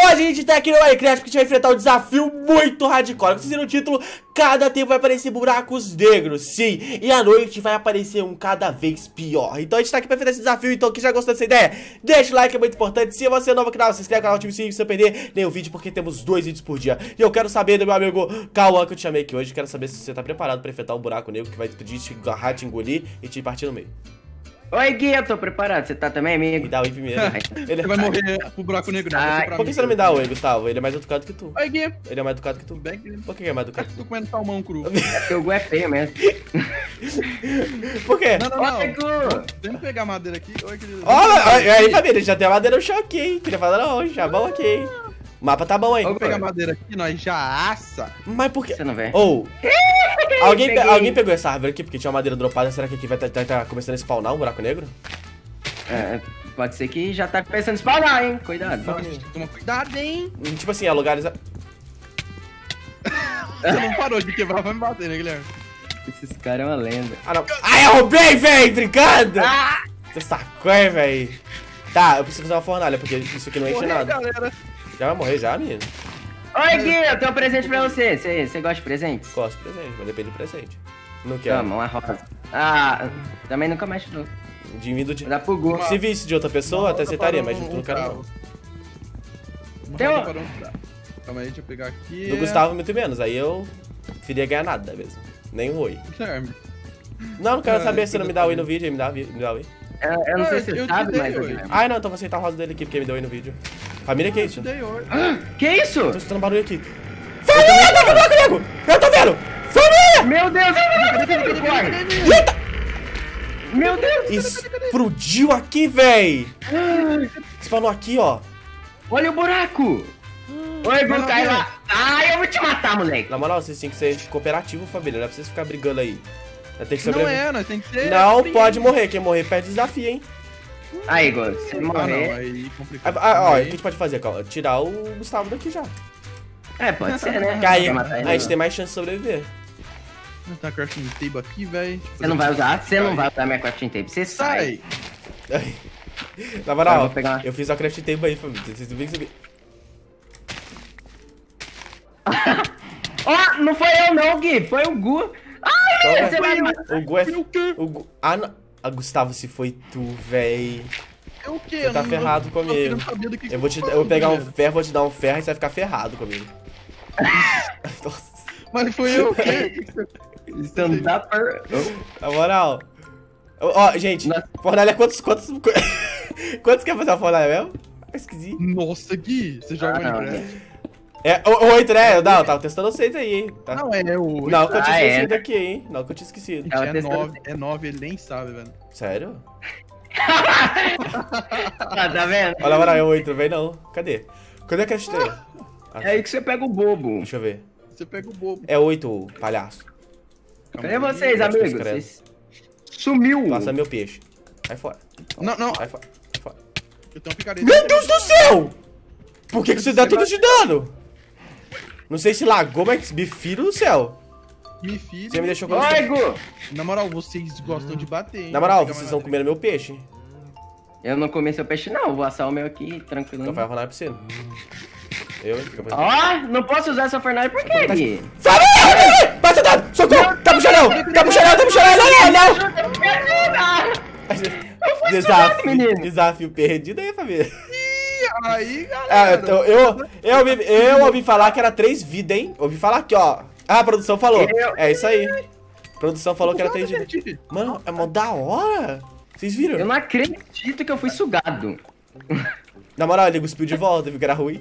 Hoje a gente tá aqui no Minecraft que a gente vai enfrentar um desafio muito hardcore. Como vocês viram no título, cada tempo vai aparecer buracos negros, sim. E à noite vai aparecer um cada vez pior. Então a gente tá aqui pra enfrentar esse desafio. Então quem já gostou dessa ideia, deixa o like, é muito importante. Se você é novo no canal, se inscreve no canal, ativa o sininho pra você perder nenhum vídeo, porque temos 2 vídeos por dia. E eu quero saber do meu amigo Kawan, que eu te chamei aqui hoje. Quero saber se você tá preparado pra enfrentar um buraco negro que vai explodir, te agarrar, te engolir e te partir no meio. Oi, Gui, eu tô preparado. Você tá também, amigo? Me dá oi primeiro. Ele vai morrer pro buraco negro. Por que você não me dá oi, Gustavo? Ele é mais educado que tu. Oi, Gui. Ele é mais educado que tu. Por que é mais educado que tu? Eu tô comendo salmão cru. É porque o Gu é feio mesmo. Por quê? Não. Deixa eu pegar a madeira aqui. Oi, querido. Olha, aí, Fabiola, ele já tem a madeira no chão aqui, hein? Queria falar, não, já bom aqui, hein? O mapa tá bom, hein? Vamos pegar a madeira aqui, nós já assa. Mas por que? Você não vê. Ou... Alguém pegou essa árvore aqui porque tinha uma madeira dropada. Será que aqui vai tá começando a spawnar um buraco negro? É, pode ser que já tá começando a spawnar, hein? Cuidado. Toma cuidado, hein? Tipo assim, é lugares... Você não parou de quebrar pra me bater, né, Guilherme? Esses caras é uma lenda. Ah, não. Ai, eu roubei, véi! Brincando! Ah! Você sacou, hein, véi? Tá, eu preciso fazer uma fornalha porque isso aqui não enche nada. Galera. Já vai morrer já, menino? Oi, Gui, eu tenho um presente pra você. Você gosta de presente? Gosto de presente, mas depende do presente. Não quero. Toma, uma rosa. Ah, também nunca mais não. De mim do dia. Dá pro Gu. Se visse de outra pessoa, até aceitaria, mas tu não quero não. Tem um... Calma aí, deixa eu pegar aqui. Do Gustavo, muito menos. Aí eu queria ganhar nada mesmo. Nem um oi. Não quero saber se não me dá oi no vídeo, aí me dá oi. Eu não sei se você sabe, mas... Ai, não, então vou aceitar a rosa dele aqui, porque me deu oi no vídeo. Família, que é isso? Que é isso? Tô escutando barulho aqui. Família, tá com buraco negro! Eu tô vendo! Família! Meu Deus, eita! Meu Deus! Explodiu aqui, véi! Spawnou aqui, ó. Olha o buraco! Oi, Bruno, cai lá! Ai, eu vou te matar, moleque! Na moral, vocês têm que ser cooperativos, família. Não é pra vocês ficarem brigando aí. Não é, nós tem que ser... Não pode morrer. Quem morrer perde desafio, hein? Aí, Igor, se morrer... Aí complica. Ó, o que a gente pode fazer, Cal? Tirar o Gustavo daqui já. É, pode ser, né? Aí a gente tem mais chance de sobreviver. Não tá crafting table aqui, velho. Você não vai usar? Você não vai usar minha crafting table. Você sai. Na moral, eu fiz a crafting table aí, família. Vocês viram que Ó, não foi eu não, Gui. Foi o Gu. Ai, você vai... O Gu é... O Gu... Ah, não. Ah, Gustavo, se foi tu, véi. Eu que? Você tá ferrado comigo. Eu vou pegar um ferro, vou te dar um ferro e você vai ficar ferrado comigo. Mas foi eu o quê? Stand up. Na moral. Ó, gente, fornalha quantos quer fazer a fornalha mesmo? Esquisito. Nossa, Gui, você joga Minecraft. É, 8, né? Não, eu tava testando 6 aí, hein? Tá. Não, é o 8. Não, que eu tinha esquecido aqui, hein? Não, que eu tinha esquecido. É 9, ele nem sabe, velho. Sério? Ah, tá vendo? Olha, mano, é 8, velho, não. Cadê? Cadê que eu achei? É aí que você pega o bobo. Deixa eu ver. Você pega o bobo. É 8, palhaço. Cadê vocês, amigos? Vocês... Sumiu. Passa meu peixe. Vai fora. Não, não. Vai fora. Eu tenho um picareta. Meu Deus do céu! Por que você dá tudo de dano? Não sei se lagou, mas me filho do céu. Me filho. Você me deixou com o... Na moral, vocês gostam de bater, hein? Na moral, vocês estão comendo meu peixe. Eu não comi seu peixe, não. Vou assar o meu aqui, tranquilo. Então vai rolar pra você. Ó, não posso usar essa fornalha por quê, Gui? Família! Bate o dado! Socorro! Tá pro chorão! Tá pro chorão! Tá pro chorão! Não, não! Desafio perdido aí, família. Aí, galera. Então, eu ouvi falar que era 3 vidas, hein? Ouvi falar aqui, ó. Ah, a produção falou. É isso aí. A produção falou que era 3 vidas. Mano, é mó da hora. Vocês viram? Eu não acredito que eu fui sugado. Na moral, ele cuspiu de volta, viu que era ruim.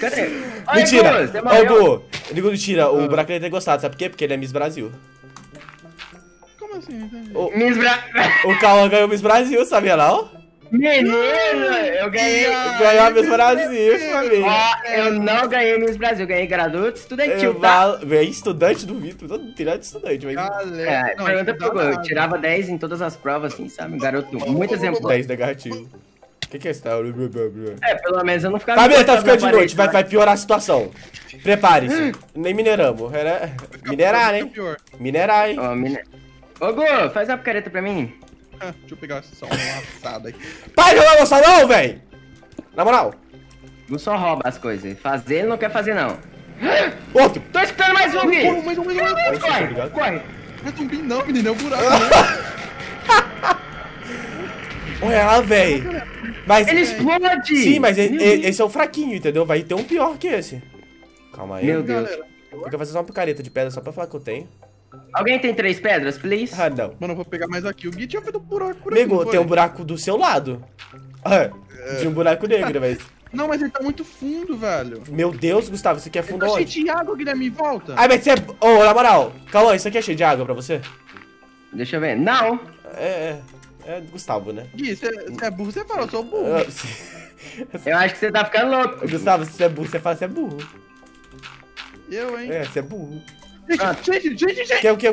Cadê? Mentira. Ô, Gu, mentira. O buraco deve ter gostado, sabe por quê? Porque ele é Miss Brasil. Sim, o Kawan ganhou o Miss Brasil, sabia não? Menino, eu ganhei. Ganhou o Miss Brasil, família. Ó, eu não ganhei o Miss Brasil, eu ganhei graduado estudantil, tá? Ganhei estudante do Vitor, todo tirado de estudante, velho. É, pergunta pro Gol, eu tirava 10 em todas as provas, assim, sabe? Garoto, muito exemplo. 10 negativo. O que é isso? É, pelo menos eu não ficava... Família, tá ficando de noite, vai piorar a situação. Prepare-se, nem mineramos. Minerar, hein? Minerar, hein? Ô, Gu, faz uma picareta pra mim. Ah, deixa eu pegar essa assada aqui. Para de roubar meu salão, velho! Na moral. Não só rouba as coisas. Fazer ele não quer fazer, não. Outro! Tô escutando mais um, Gui! Mais um. Corre! Não é zumbi não, menino, é um buraco. Olha lá, velho. Ele explode! Sim, mas esse é o fraquinho, entendeu? Vai ter um pior que esse. Calma aí. Meu Deus. Eu quero fazer só uma picareta de pedra só pra falar que eu tenho. Alguém tem 3 pedras, please? Ah, não. Mano, eu vou pegar mais aqui. O Gui tinha feito um buraco por aqui. Nego, tem um buraco do seu lado. De um buraco negro, velho. Não, mas ele tá muito fundo, velho. Meu Deus, Gustavo, isso aqui é fundo onde? Tá cheio de água, Guilherme, volta. Ai, mas você é... Ô, na moral, Kawan, isso aqui é cheio de água pra você? Deixa eu ver. Não. É Gustavo, né? Gui, você é burro, você fala, eu sou burro. Eu acho que você tá ficando louco. Gustavo, se você é burro, você fala, você é burro. Eu, hein? É, você é burro. Gente. O que?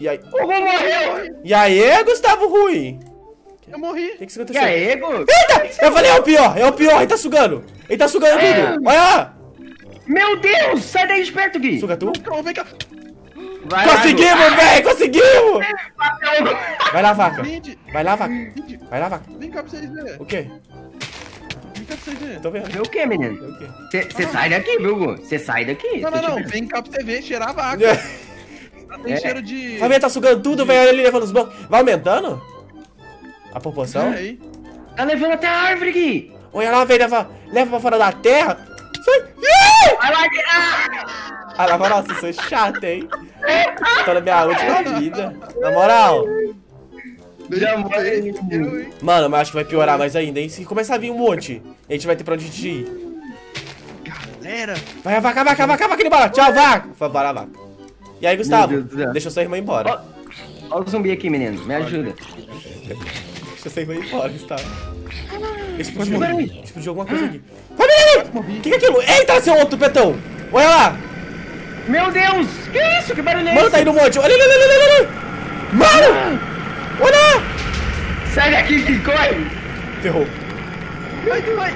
E aí? O Rô morreu! E aí, Gustavo ruim? Eu morri. O que você aconteceu? E aí, Gustavo? Eita! Eu falei, é o pior, ele tá sugando. Ele tá sugando tudo. Olha lá! Meu Deus! Sai daí de perto, Gui! Suga tu? Vem cá. Vai conseguimos, velho! Conseguimos! Vai lá, vaca. Vem cá pra vocês verem. O quê? Tô vendo. Vê o que, menino? Você sai daqui, viu, Gu? Você sai daqui. Não. Vem cá pra você ver, cheirar a vaca. Tem cheiro de... Fabinha tá sugando tudo, velho. Ele levando os blocos. Vai aumentando a proporção? Tá levando até a árvore, Gui. Olha lá, velho. Leva pra fora da terra. Sai. Vai lá, Gui. Na moral, vocês são chatos, hein? Tô na minha última vida. Na moral. Mano, mas acho que vai piorar mais ainda, hein? Se começar a vir um monte, a gente vai ter pra onde ir. Galera! Vai a vaca embora! Tchau, vaca! Foi embora a vaca. E aí, Gustavo? Deixa sua irmã embora. Olha o zumbi aqui, menino. Me ajuda. Deixa sua irmã embora, Gustavo. Explodiu alguma coisa aqui. Vai, menino! O que é aquilo? Eita, seu outro petão! Olha lá! Meu Deus! Que isso? Que barulho é esse? Mano, tá indo um monte. Olha! Mano! Olha! Sai daqui, que corre! Ferrou. Vai!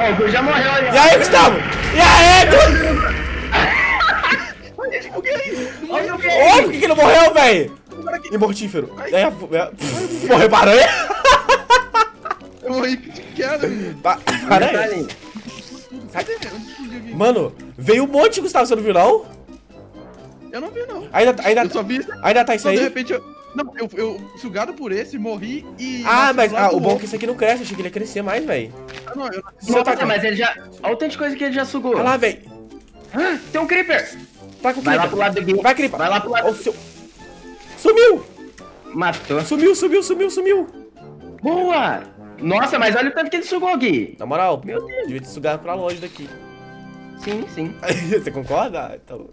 Ó, o Gui já morreu ali. E aí, Gustavo? E aí, Gui? Olha, por que ele não morreu, velho? Imortífero. Morreu para aranha? Eu morri de queda, menino. Aranha? Mano, veio um monte, Gustavo, você não viu, não? Eu não vi, não. Eu só vi. Ainda tá isso aí? De repente eu... Não, eu sugado por esse, morri e... Ah, mas o bom é que esse aqui não cresce, eu achei que ele ia crescer mais, velho. Ah, não, eu não... Nossa, mas ele já... Olha o tanto de coisa que ele já sugou. Olha lá, velho. Tem um creeper. Tá com o creeper. Vai lá pro lado do Gui. Vai, creeper. Vai lá pro lado do seu... Sumiu. Matou. Sumiu. Boa. Nossa, mas olha o tanto que ele sugou, Gui. Na moral, meu Deus, devia te sugar pra longe daqui. Sim. Você concorda? Então,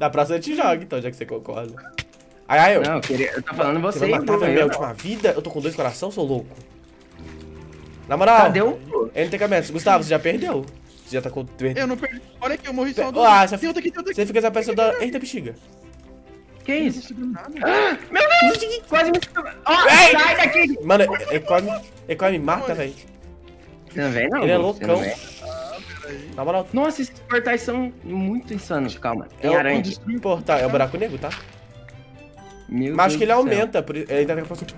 da próxima eu te jogo, então, já que você concorda. Ai, eu. Não, eu tô falando você. Você vai matar minha última vida? Eu tô com 2 coração, sou louco. Na moral. Cadê o... Ele não tem cabeça. Gustavo, você já perdeu. Você já tá com... Eu não perdi. Olha aqui, eu morri só do... Ah, você fica essa peça da... Eita, bexiga. Que isso? Meu Deus! Quase me... Sai daqui! Mano, ele quase me mata, velho. Você não vem, não? Ele é loucão. Na moral. Nossa, esses portais são muito insanos. Calma. Tem aranha. É o buraco negro, tá? Meu mas acho que ele aumenta, por... ele tá com a próxima.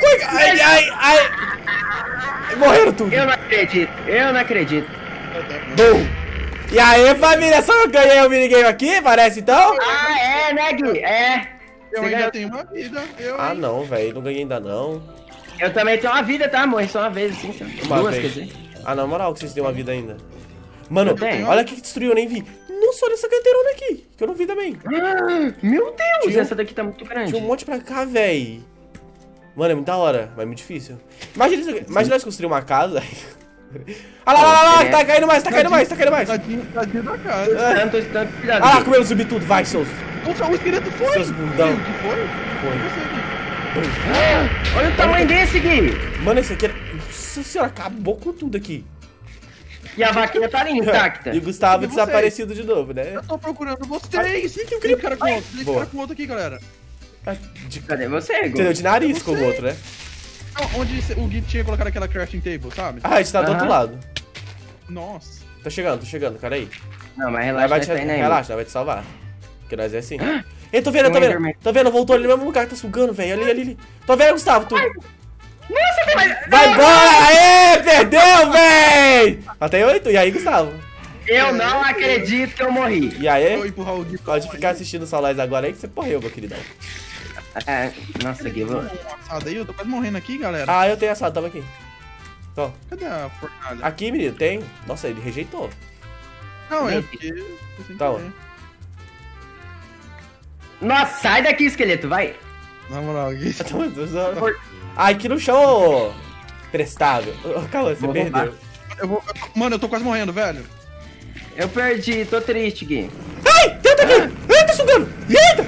Corre! Ai! Morreram tudo! Eu não acredito. Bom! E aí, família, só eu ganhei o minigame aqui, parece então? Ah, é, né, Gui? É! Eu ainda tenho uma vida, Ah, não, velho, não ganhei ainda não. Eu também tenho uma vida, tá, amor? Só uma vez, assim, só. Duas, quer dizer. Ah, na moral, que vocês têm uma vida ainda. Mano, olha o que destruiu, eu nem vi. Nossa, olha essa canteirona aqui, que eu não vi também. Meu Deus, essa daqui tá muito grande. Tinha um monte pra cá, véi. Mano, é muito da hora, mas é muito difícil. Imagina nós construir uma casa. Olha lá, tá caindo mais. Tadinho da casa. Tô estando. Olha lá, comeu o zumbi tudo, vai, seus... Nossa, o esqueleto foi. Seus bundão. Foi. Olha o tamanho desse, Gui. Mano, esse aqui... Nossa senhora, acabou com tudo aqui. E a vaquinha tá ali intacta. E o Gustavo desaparecido de novo, né? Eu tô procurando vocês. Tem um cara com o outro. Tem um cara com o outro aqui, galera. Cadê você, Gui? Entendeu? De nariz com o outro, né? Onde o Gui tinha colocado aquela crafting table, sabe? Ah, a gente tá do outro lado. Nossa. Tô chegando, cara aí. Não, mas relaxa, vai te salvar. Porque nós é assim. Ei, tô vendo, eu tô vendo. Tô vendo, voltou ali no mesmo lugar que tá sugando, velho. Ali, ali, ali. Tô vendo, Gustavo, tu. Nossa, tem mais. Vai embora! Aê, perdeu, velho! Até 8. E aí, Gustavo? Eu não acredito que eu morri. E aí? Pode ficar assistindo os salões agora aí que você morreu, meu queridão. É, nossa, que bom. Eu tô quase morrendo aqui, galera. Ah, eu tenho assado, tava aqui. Tô. Cadê a fornalha? Aqui, menino, tem. Nossa, ele rejeitou. Não, é porque. Tá, ó. Nossa, sai daqui, esqueleto, vai. Na moral, aqui. Ah, aqui no chão, prestável. Calma, você perdeu. Mano, eu tô quase morrendo, velho. Eu perdi, tô triste, Gui. Ai, tenta aqui. Ai, tá sugando. Eita.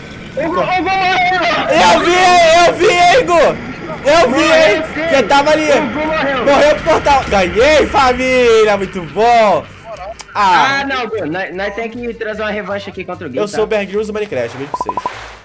Eu vi, hein, Gu. Você tava ali. Morreu pro portal. Ganhei, família. Muito bom. Ah, não, Gu. Nós temos que trazer uma revanche aqui contra o Gui. Eu sou o Bergruz do Minecraft. Beijo pra vocês.